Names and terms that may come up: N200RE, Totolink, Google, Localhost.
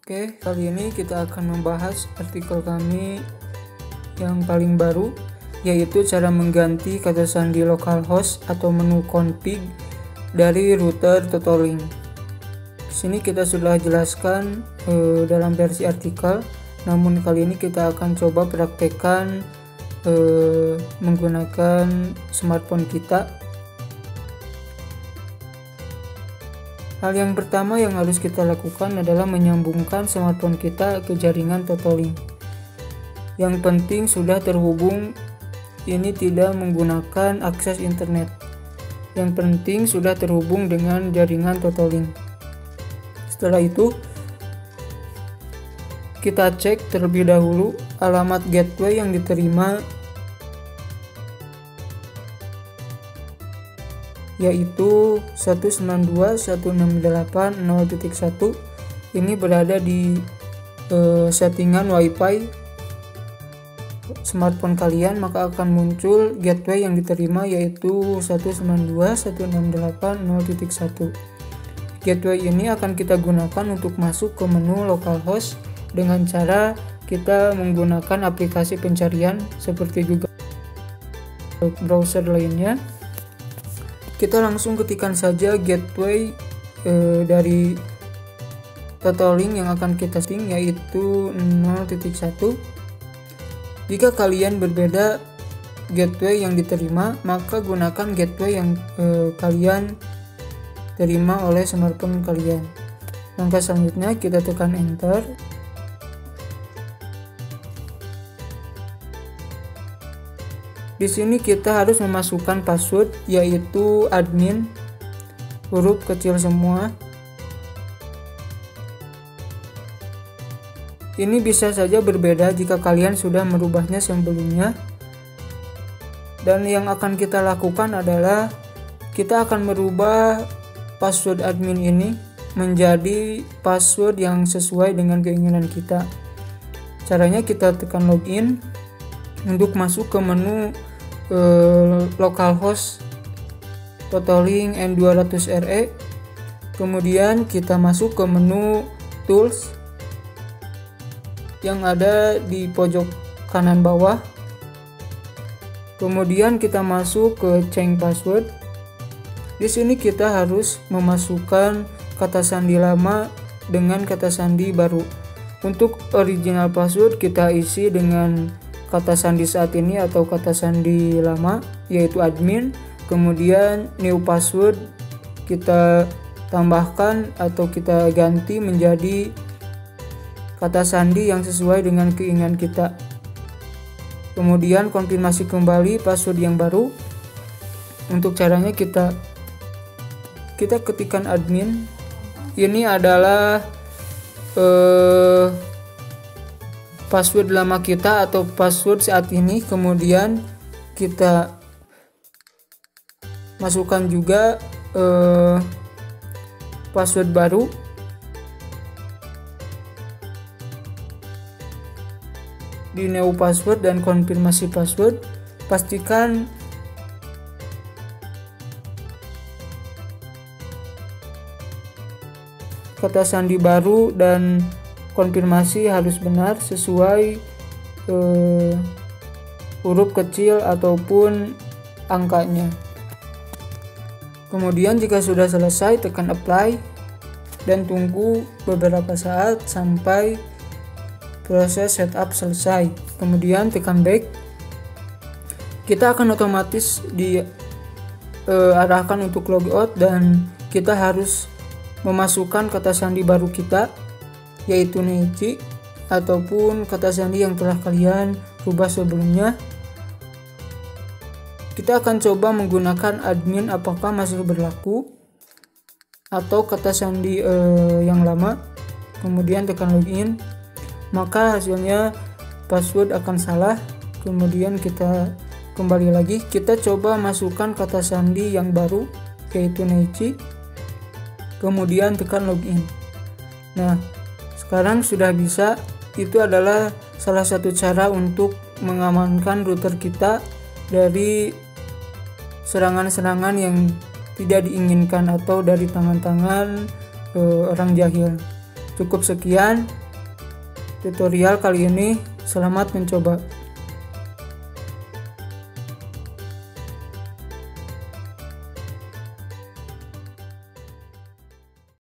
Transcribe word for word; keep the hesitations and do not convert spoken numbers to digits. Oke, kali ini kita akan membahas artikel kami yang paling baru, yaitu cara mengganti kata sandi localhost atau menu config dari router Totolink. Di sini kita sudah jelaskan eh, dalam versi artikel, namun kali ini kita akan coba praktekkan eh, menggunakan smartphone kita. Hal yang pertama yang harus kita lakukan adalah menyambungkan smartphone kita ke jaringan Totolink. Yang penting sudah terhubung, ini tidak menggunakan akses internet. Yang penting sudah terhubung dengan jaringan Totolink. Setelah itu, kita cek terlebih dahulu alamat gateway yang diterima, yaitu satu sembilan dua titik satu enam delapan titik nol titik satu. Ini berada di e, settingan wifi smartphone kalian, maka akan muncul gateway yang diterima yaitu satu sembilan dua titik satu enam delapan titik nol titik satu. Gateway ini akan kita gunakan untuk masuk ke menu localhost dengan cara kita menggunakan aplikasi pencarian seperti Google browser lainnya. Kita langsung ketikkan saja gateway e, dari Totolink yang akan kita setting yaitu nol titik satu. Jika kalian berbeda gateway yang diterima, maka gunakan gateway yang e, kalian terima oleh smartphone kalian. Langkah selanjutnya kita tekan enter. Di sini kita harus memasukkan password yaitu admin, huruf kecil semua. Ini bisa saja berbeda jika kalian sudah merubahnya sebelumnya. Dan yang akan kita lakukan adalah kita akan merubah password admin ini menjadi password yang sesuai dengan keinginan kita. Caranya kita tekan login untuk masuk ke menu localhost Totolink N dua ratus R E, kemudian kita masuk ke menu tools yang ada di pojok kanan bawah, kemudian kita masuk ke change password. Di sini kita harus memasukkan kata sandi lama dengan kata sandi baru. Untuk original password kita isi dengan kata sandi saat ini atau kata sandi lama yaitu admin, kemudian new password kita tambahkan atau kita ganti menjadi kata sandi yang sesuai dengan keinginan kita, kemudian konfirmasi kembali password yang baru. Untuk caranya kita kita ketikkan admin. Ini adalah eh, password lama kita atau password saat ini, kemudian kita masukkan juga eh, password baru. Di new password dan konfirmasi password, pastikan kata sandi baru dan konfirmasi harus benar sesuai eh, huruf kecil ataupun angkanya. Kemudian jika sudah selesai, tekan apply dan tunggu beberapa saat sampai proses setup selesai. Kemudian tekan back. Kita akan otomatis diarahkan eh, untuk logout dan kita harus memasukkan kata sandi baru kita, yaitu Neji ataupun kata sandi yang telah kalian rubah sebelumnya. Kita akan coba menggunakan admin apakah masih berlaku atau kata sandi eh, yang lama, kemudian tekan login, maka hasilnya password akan salah. Kemudian kita kembali lagi, kita coba masukkan kata sandi yang baru yaitu Neji, kemudian tekan login. Nah, sekarang sudah bisa. Itu adalah salah satu cara untuk mengamankan router kita dari serangan-serangan yang tidak diinginkan atau dari tangan-tangan e, orang jahil. Cukup sekian tutorial kali ini. Selamat mencoba.